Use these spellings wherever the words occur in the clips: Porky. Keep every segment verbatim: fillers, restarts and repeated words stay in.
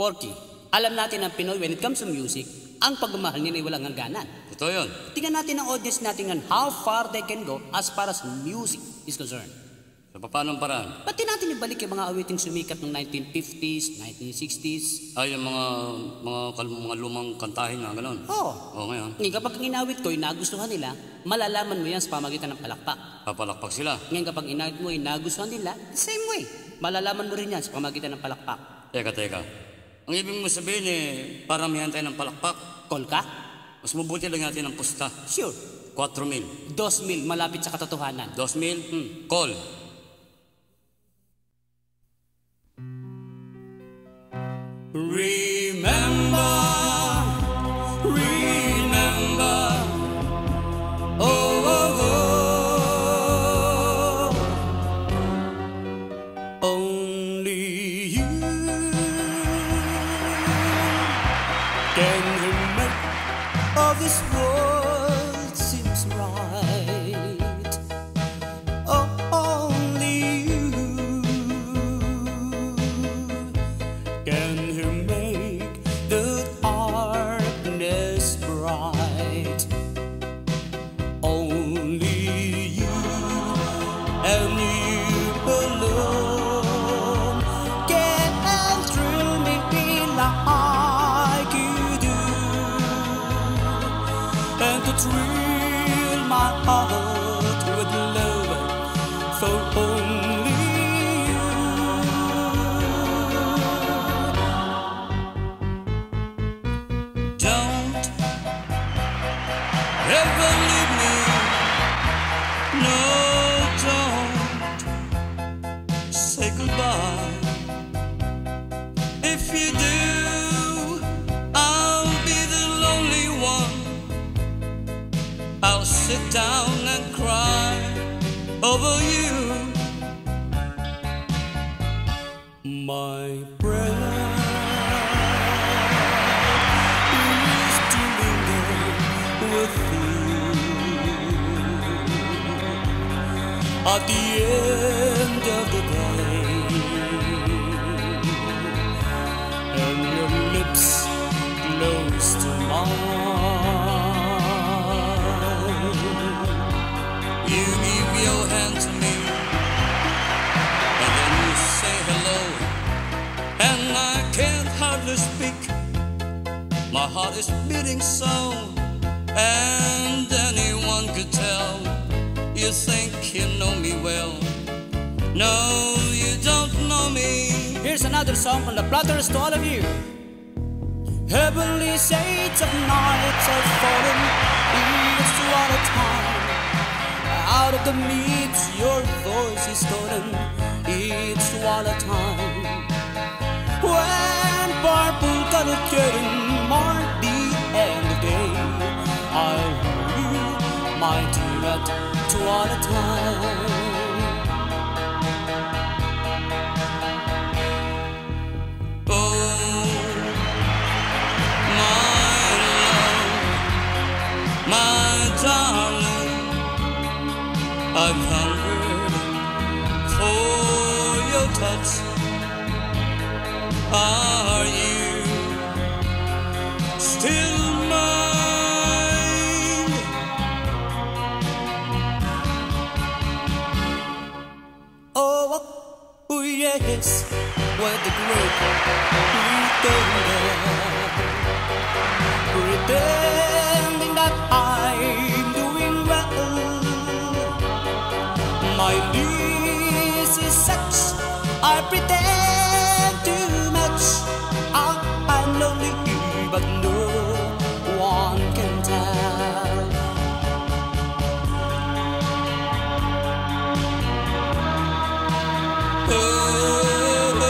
Porky, alam natin ang Pinoy when it comes to music, ang pagmamahal nila ay walang hangganan. Totoo yun. Tingnan natin ang audience natin and how far they can go as far as music is concerned. Sa paano ang paraan? Pati natin ibalik yung mga awiting sumikat ng nineteen fifties, nineteen sixties. Ay, yung mga, mga, mga lumang kantahin na gano'n. Oo. Oo, ngayon. Ngayon kapag inawit ko, yung nagustuhan nila, malalaman mo yan sa pamagitan ng palakpak. Papalakpak sila. Ngayon kapag inawit mo, yung nagustuhan nila, the same way. Malalaman mo rin yan sa pamagitan ng palakpak. Teka, teka. Ang ibig mo sabihin eh, paramihan tayo ng palakpak. Call ka? Mas mabuti lang natin ang pusta. Sure. four mil. two mil, malapit sa katotohanan. two mil? Hmm. Call. Remember, remember, oh, oh, oh, only you can remember. All this world seems right. Oh, only you can remember. And to thrill my heart with love for only you. Don't ever leave me. No, don't say goodbye. If you do, I'll sit down and cry over you. My breath is to linger with you. At the end of the day, and your lips close to mine. You give your hand to me, and then you say hello, and I can't hardly speak. My heart is beating so, and anyone could tell. You think you know me well. No, you don't know me. Here's another song from the Platters to all of you. Heavenly shades of night are falling, leaves to all the time. Out of the mist, your voice is stolen, each one at a time. When purple colored curtain marked the end of day, I knew my dear at two at a time. I'm hungered for your touch. Are you still mine? Oh, oh yes, with the great pretender, pretending that I'm doing well. My bliss is such, I pretend too much. I'm lonely, but no one can tell. Oh, oh,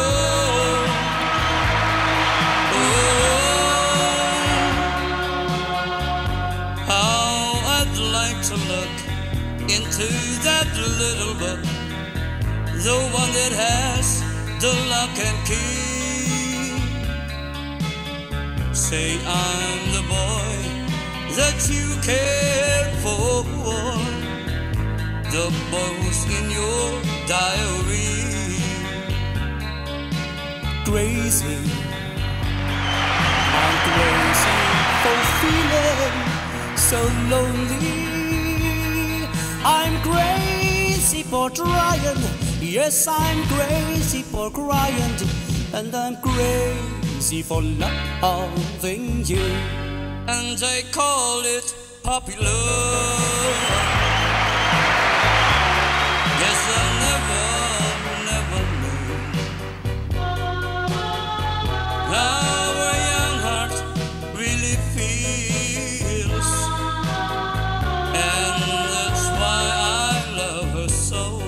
oh. How I'd like to look into that little book, the one that has the lock and key. Say I'm the boy that you cared for, the boy who's in your diary. Crazy, so lonely. I'm crazy for trying, yes, I'm crazy for crying, and I'm crazy for loving you, and I call it puppy love. Yes, I never, never knew how a young heart really feels, and that's why I love her so.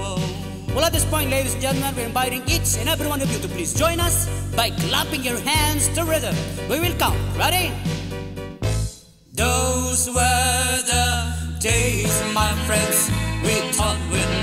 Well, at this point, ladies and gentlemen, we're inviting each and every one of you to please join us by clapping your hands together. We will count. Ready? Those were the days, my friends, we thought we'd